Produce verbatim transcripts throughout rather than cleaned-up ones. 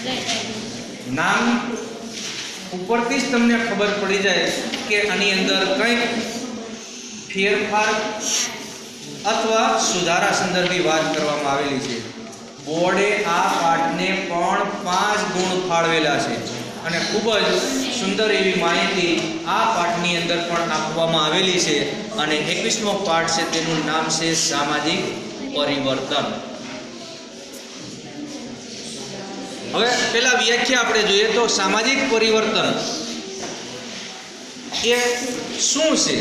नाम उपरथी ज तमने खबर पड़ी जाए कि आनी अंदर कई फेरफार अथवा सुधारा संदर्भी बात करवामां आवेली छे। बोर्डे आ पाठने पण पांच गुण फाळवेला छे अने खूब ज सुंदर एवी माहिती आ पाठनी अंदर पण आपवामां आवेली छे अने एकवीसमो पाठ छे तेनुं नाम छे सामाजिक परिवर्तन। हवे पहेला व्याख्या आपणे जोईए तो सामाजिक परिवर्तन ए शुं छे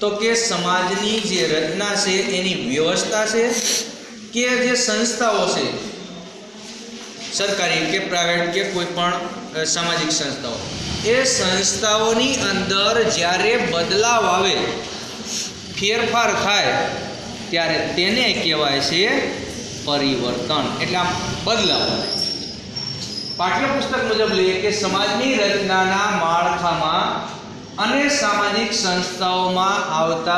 तो के समाजनी जे रचना छे एनी व्यवस्था छे के जे संस्थाओं से सरकारी के प्राइवेट के कोईपण सामाजिक संस्थाओं ए संस्थाओं नी अंदर ज्यारे बदलाव आवे फेरफार थाय त्यारे तेने कहेवाय छे परिवर्तन। एटले आ बदलाव पाठ्यपुस्तक मुजब लीए के समाजनी रचनाना माळखामां अने सामाजिक संस्थाओमां आवता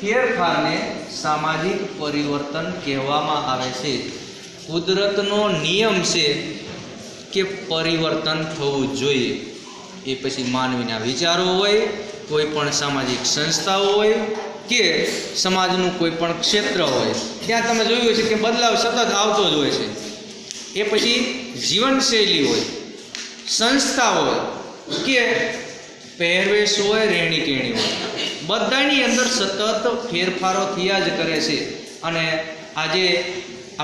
फेरफार ने सामाजिक परिवर्तन कहेवामां आवे छे। कुदरतनो नियम छे के परिवर्तन थवुं जोईए ए पछी मानवीना विचारो होय कोईपण सामाजिक संस्थाओ होय के समाजनुं कोईपण क्षेत्र होय त्यां तमे जोयुं हशे के बदलाव सतत आवतो ज होय छे। ए पछी जीवनशैली होय संस्था होय के पहेरवेश होय रेणी केणी होय बधानी अंदर सतत फेरफारो थिया ज करे छे। अने आजे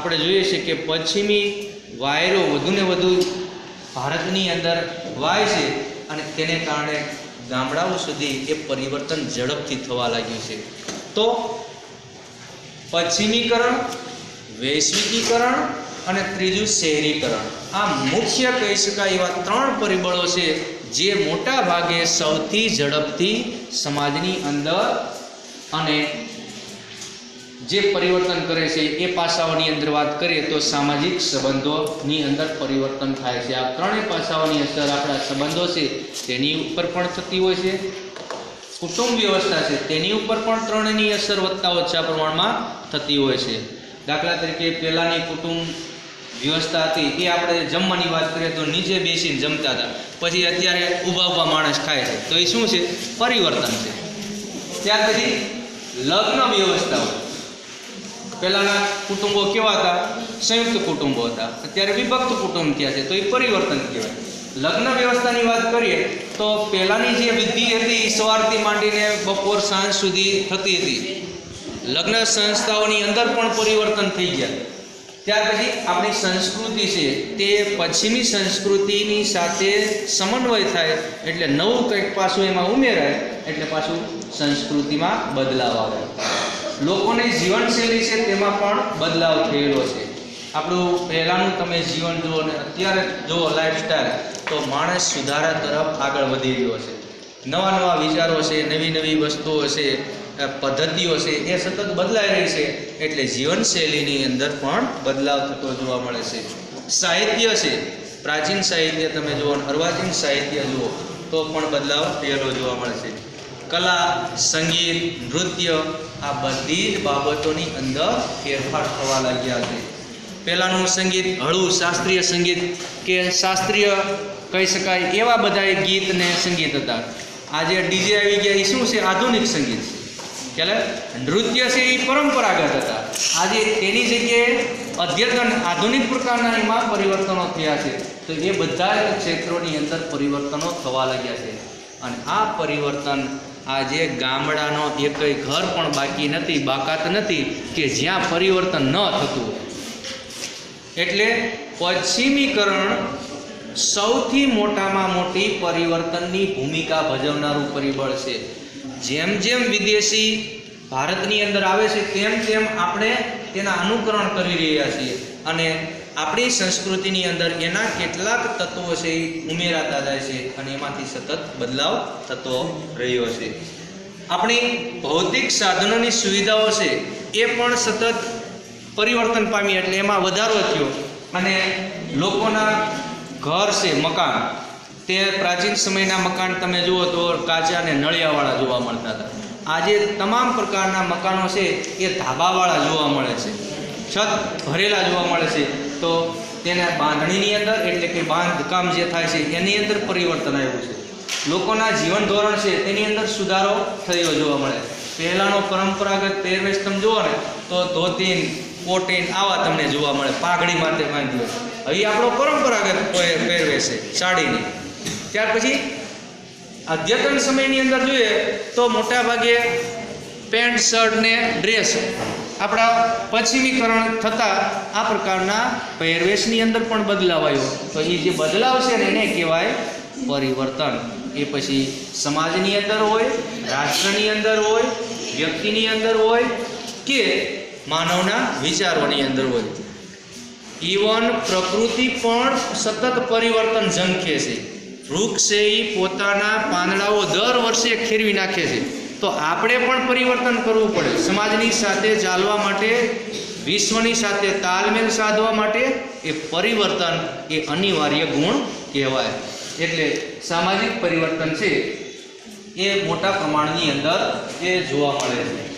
आपणे जोईए छे के पश्चिमी वायरो वधु ने वधु भारतनी अंदर वाय छे अने तेने कारणे गामडाओ सुधी ए परिवर्तन झड़पथी थवा लाग्युं छे। तो पश्चिमीकरण वैश्विकीकरण अने त्रीजुं शहेरीकरण आ मुख्य कही शकाय एवा त्रण परिबळो छे जे मोटा भागे सौथी झड़पथी समाजनी अंदर अने जे परिवर्तन करे छे। ए पासाओनी अंदर बात करिए तो सामाजिक संबंधोनी अंदर परिवर्तन थाय छे। आ त्रणेय पासाओनी असर आपणा संबंधो छे तेनी उपर पण थती होय छे। कुटुंब व्यवस्था छे तेनी उपर पण त्रणेयनी असर वधता ओछा प्रमाणमां थती होय छे। दाखला तरीके पहेलानी कुटुंब व्यवस्था थी ए आपणे जमवानी बात करिए तो नीचे बेसीने जमता था पछी अत्यारे ऊभा ऊभा माणस खाय छे तो ए शुं छे परिवर्तन छे। त्यार पछी लग्न व्यवस्था पहेलाना कुटुंबो केवा हता संयुक्त कुटुंबो हता अत्यारे विभक्त कुटुंब थया छे तो ए परिवर्तन कहेवाय। लग्न व्यवस्थानी बात करिए तो पहेलानी जे विधि हती सवारथी मांडीने बपोर सांज सुधी थती हती लग्न संस्थाओनी अंदर पण परिवर्तन थई गया। त्यार पछी आपणी संस्कृति छे ते पश्चिमी संस्कृतिनी साथे समन्वय थाय एटले नवुं कंईक पासुं एमां उमेराय एटले पाछुं संस्कृतिमां बदलाव आवे। लोकोनी जीवनशैली छे तेमां पण बदलाव थयेलो छे। आपणुं पहेलानुं तमे जीवन जुओ अने अत्यारे जुओ लाइफस्टाइल तो माणस सुधारा तरफ आगळ वधी रह्यो छे। नवा नवा विचारो छे नवी नवी वस्तुओ छे पद्धतिओ छे ए सतत बदलाई रही छे एटले जीवनशैलीनी अंदर पण बदलाव थतो जोवा मळे छे। साहित्य छे प्राचीन साहित्य तमे जुओ अर्वाचीन साहित्य जुओ तो पण बदलाव थयेलो जोवा मळे छे। कला संगीत नृत्य आ बधी ज बाबतोनी अंदर फेरफार थवा लाग्या छे। पहेलानुं संगीत हळू शास्त्रीय संगीत के शास्त्रीय कही शकाय एवा बधाए गीत ने संगीत हता। आज डीजे आई गया ए शुं छे आधुनिक संगीत चले। नृत्य से परंपरागत था आज तेनी जगह अद्यतन आधुनिक प्रकारना एमां परिवर्तनों थया छे। तो ये बधा क्षेत्रोनी अंदर परिवर्तनों थवा लाग्या छे अने आ परिवर्तन आज गामडानो एकय घर पण बाकी नथी बाकात नथी के ज्यां परिवर्तन न थतुं। एटले पश्चिमीकरण सौथी मोटामां मोटी परिवर्तननी भूमिका भजवनारुं परिबळ छे। जेम जेम विदेशी भारतनी अंदर आवे छे तेम तेम आपणे तेना अनुकरण करी रह्या छीए अने आपणी संस्कृतिनी अंदर एना केटलाक तत्वो छे उमेराता जाय छे अने एमांथी सतत बदलाव थतो रह्यो छे। आपणी भौतिक साधनोनी सुविधाओ छे ए पण सतत परिवर्तन पामी एटले एमां वधारो थयो अने लोकोना घर छे मकान ते प्राचीन समयना मकान तमे जुओ तो काचा ने नळियावाळा जोवा मळता था। आजे तमाम प्रकारना मकानो छे ए धाबावाळा जोवा मळे छे छत भरेला जोवा मळे छे। तो तेना बांधणीनी अंदर एटले के बांधकाम जे थाय छे एनी अंदर परिवर्तन आव्युं छे। लोकोना जीवन धोरण छे तेनी अंदर सुधारो थयो जोवा मळे। पहेलानो परंपरागत पहेरवेशतम जोवा ने तो धोती कोटीन आवा तमने जोवा मळे, पागड़ी माथे बांधीयो। हवे आपणो परंपरागत पहेरवेश छे साडीनी। त्यार पछी अद्यतन समयनी अंदर जोईए तो मोटा भागे पेंट शर्ट ने ड्रेस अपना पश्चिमीकरण थता आ प्रकारना पहेरवेशनी अंदर पण बदलाव आव्यो। तो ये जे बदलाव छे ने एने कहेवाय परिवर्तन। ए पछी समाजनी अंदर होय, राष्ट्रनी अंदर होय, व्यक्तिनी अंदर होय के मानवना विचारोनी अंदर होय। ईवन प्रकृति पण सतत परिवर्तन झंखे छे। वृक्ष छे ई पोताना पानडाओ दर वर्षे खीरवी नाखे छे। तो आपणे पण परिवर्तन करवू पड़े। समाजनी साथे चालवा माटे, विश्वनी साथे तालमेल साधवा माटे ए परिवर्तन ए अनिवार्य गुण कहेवाय। एटले सामाजिक परिवर्तन छे ए मोटा प्रमाणनी अंदर ए जोवा मळे छे।